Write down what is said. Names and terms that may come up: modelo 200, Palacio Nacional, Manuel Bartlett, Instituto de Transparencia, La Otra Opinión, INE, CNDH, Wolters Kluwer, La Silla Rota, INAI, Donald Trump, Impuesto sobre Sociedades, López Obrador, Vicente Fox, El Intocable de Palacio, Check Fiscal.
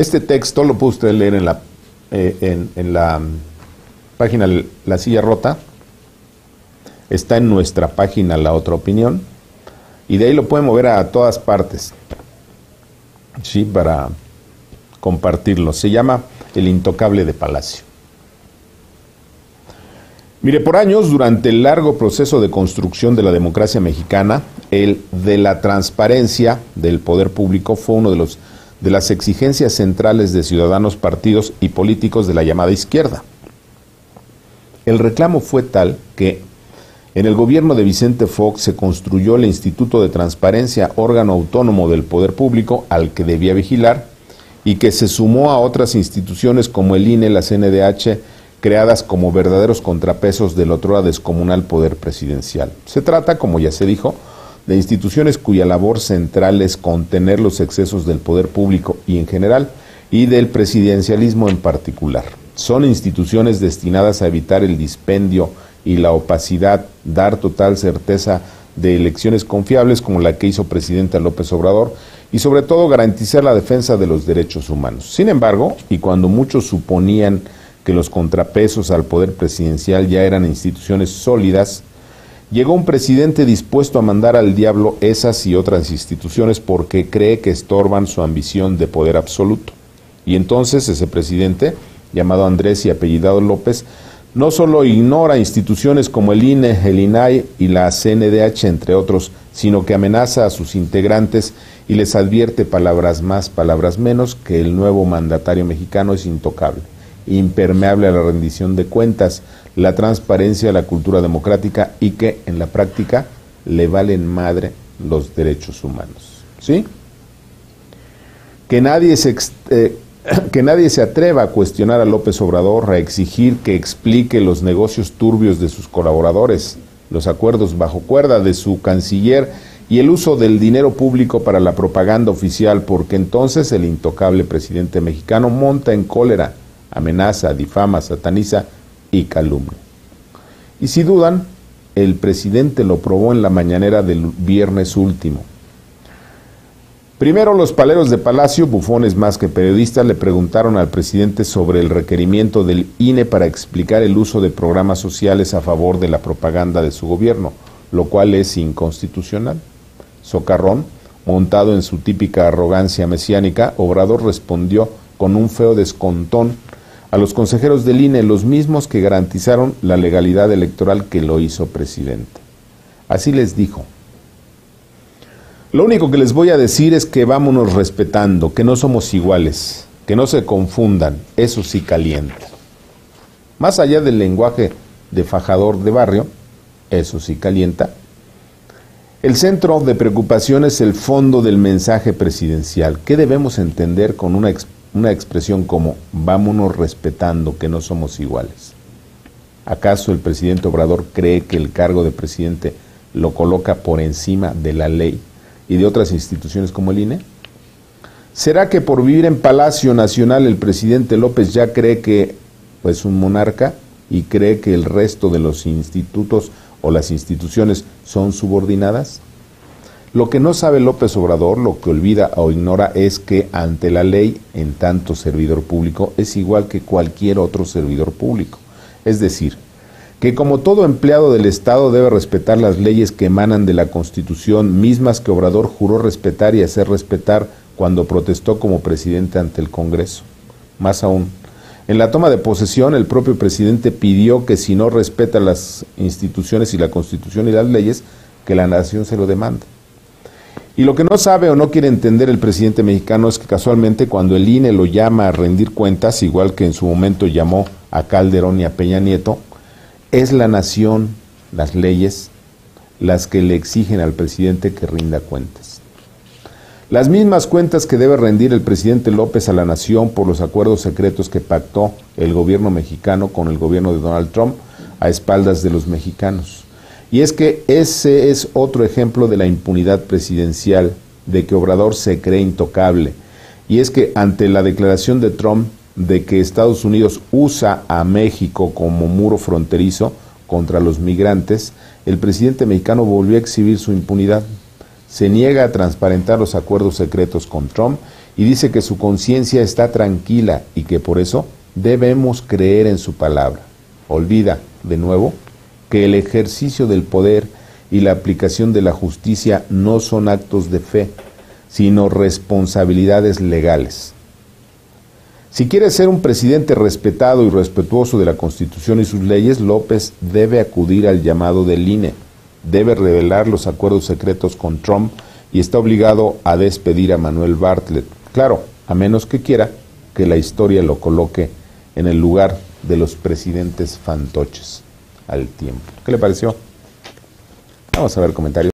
Este texto lo puede usted leer en la página La Silla Rota. Está en nuestra página La Otra Opinión. Y de ahí lo pueden mover a todas partes, sí, para compartirlo. Se llama El Intocable de Palacio. Mire, por años, durante el largo proceso de construcción de la democracia mexicana, el de la transparencia del poder público fue uno de las exigencias centrales de ciudadanos, partidos y políticos de la llamada izquierda. El reclamo fue tal que en el gobierno de Vicente Fox se construyó el Instituto de Transparencia, órgano autónomo del poder público al que debía vigilar, y que se sumó a otras instituciones como el INE, la CNDH, creadas como verdaderos contrapesos del otrora descomunal poder presidencial. Se trata, como ya se dijo, de instituciones cuya labor central es contener los excesos del poder público y en general, y del presidencialismo en particular. Son instituciones destinadas a evitar el dispendio y la opacidad, dar total certeza de elecciones confiables como la que hizo presidenta López Obrador, y sobre todo garantizar la defensa de los derechos humanos. Sin embargo, y cuando muchos suponían que los contrapesos al poder presidencial ya eran instituciones sólidas, llegó un presidente dispuesto a mandar al diablo esas y otras instituciones porque cree que estorban su ambición de poder absoluto. Y entonces ese presidente, llamado Andrés y apellidado López, no solo ignora instituciones como el INE, el INAI y la CNDH, entre otros, sino que amenaza a sus integrantes y les advierte, palabras más, palabras menos, que el nuevo mandatario mexicano es intocable, impermeable a la rendición de cuentas, la transparencia, la cultura democrática, y que en la práctica le valen madre los derechos humanos. ¿Sí? Que nadie se atreva a cuestionar a López Obrador, a exigir que explique los negocios turbios de sus colaboradores, los acuerdos bajo cuerda de su canciller y el uso del dinero público para la propaganda oficial, porque entonces el intocable presidente mexicano monta en cólera, amenaza, difama, sataniza y calumnia. Y si dudan, el presidente lo probó en la mañanera del viernes último. Primero, los paleros de Palacio, bufones más que periodistas, le preguntaron al presidente sobre el requerimiento del INE para explicar el uso de programas sociales a favor de la propaganda de su gobierno, lo cual es inconstitucional. Socarrón, montado en su típica arrogancia mesiánica, Obrador respondió con un feo descontón a los consejeros del INE, los mismos que garantizaron la legalidad electoral que lo hizo presidente. Así les dijo: lo único que les voy a decir es que vámonos respetando, que no somos iguales, que no se confundan, eso sí calienta. Más allá del lenguaje de fajador de barrio, eso sí calienta, el centro de preocupación es el fondo del mensaje presidencial. ¿Qué debemos entender con una expresión como vámonos respetando, que no somos iguales? ¿Acaso el presidente Obrador cree que el cargo de presidente lo coloca por encima de la ley y de otras instituciones como el INE? ¿Será que por vivir en Palacio Nacional el presidente López ya cree que es un monarca y cree que el resto de los institutos o las instituciones son subordinadas? Lo que no sabe López Obrador, lo que olvida o ignora, es que ante la ley, en tanto servidor público, es igual que cualquier otro servidor público. Es decir, que como todo empleado del Estado debe respetar las leyes que emanan de la Constitución, mismas que Obrador juró respetar y hacer respetar cuando protestó como presidente ante el Congreso. Más aún, en la toma de posesión, el propio presidente pidió que si no respeta las instituciones y la Constitución y las leyes, que la nación se lo demande. Y lo que no sabe o no quiere entender el presidente mexicano es que casualmente cuando el INE lo llama a rendir cuentas, igual que en su momento llamó a Calderón y a Peña Nieto, es la nación, las leyes, las que le exigen al presidente que rinda cuentas. Las mismas cuentas que debe rendir el presidente López a la nación por los acuerdos secretos que pactó el gobierno mexicano con el gobierno de Donald Trump a espaldas de los mexicanos. Y es que ese es otro ejemplo de la impunidad presidencial, de que Obrador se cree intocable. Y es que ante la declaración de Trump de que Estados Unidos usa a México como muro fronterizo contra los migrantes, el presidente mexicano volvió a exhibir su impunidad. Se niega a transparentar los acuerdos secretos con Trump y dice que su conciencia está tranquila y que por eso debemos creer en su palabra. Olvida, de nuevo, que el ejercicio del poder y la aplicación de la justicia no son actos de fe, sino responsabilidades legales. Si quiere ser un presidente respetado y respetuoso de la Constitución y sus leyes, López debe acudir al llamado del INE, debe revelar los acuerdos secretos con Trump y está obligado a despedir a Manuel Bartlett. Claro, a menos que quiera que la historia lo coloque en el lugar de los presidentes fantoches al tiempo. ¿Qué le pareció? Vamos a ver comentarios.